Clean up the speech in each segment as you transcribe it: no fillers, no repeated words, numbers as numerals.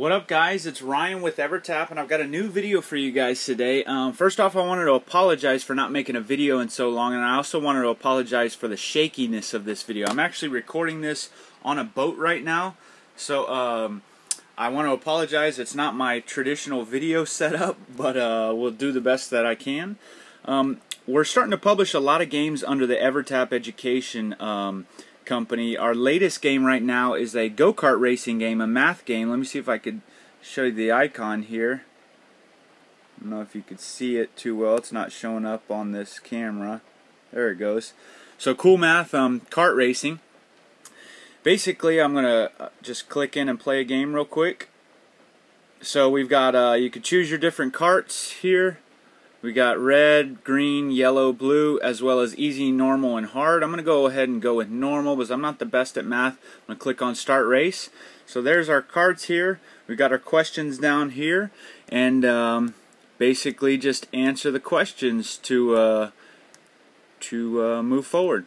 What up, guys? It's Ryan with EverTap, and I've got a new video for you guys today. First off, I wanted to apologize for not making a video in so long, and I also wanted to apologize for the shakiness of this video. I'm actually recording this on a boat right now, so I want to apologize. It's not my traditional video setup, but we'll do the best that I can. We're starting to publish a lot of games under the EverTap Education company. Our latest game right now is a go-kart racing game, a math game. Let me see if I could show you the icon here. I don't know if you could see it too well. It's not showing up on this camera. There it goes. So Cool Math kart racing. Basically, I'm gonna just click in and play a game real quick. So we've got you could choose your different karts here. We got red, green, yellow, blue, as well as easy, normal, and hard. I'm going to go ahead and go with normal because I'm not the best at math. I'm going to click on Start Race. So there's our cards here. We got our questions down here. And basically just answer the questions to move forward.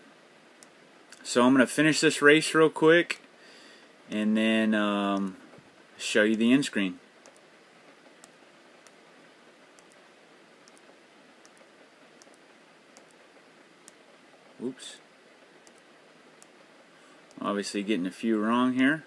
So I'm going to finish this race real quick and then show you the end screen. Oops. Obviously getting a few wrong here.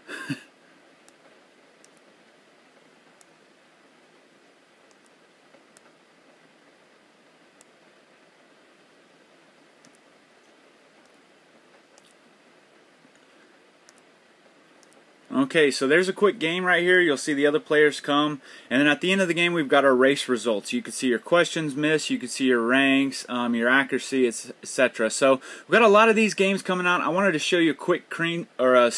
Okay, so there's a quick game right here. You'll see the other players come, and then at the end of the game we've got our race results. You can see your questions missed, you can see your ranks, your accuracy, etc. So we've got a lot of these games coming out. I wanted to show you a quick screen or a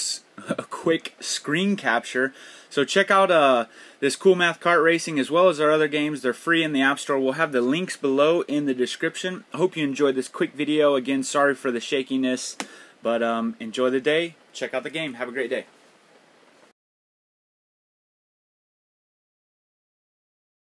quick screen capture. So check out this Cool Math Kart Racing as well as our other games. They're free in the App Store. We'll have the links below in the description. I hope you enjoyed this quick video. Again, sorry for the shakiness, but enjoy the day. Check out the game. Have a great day.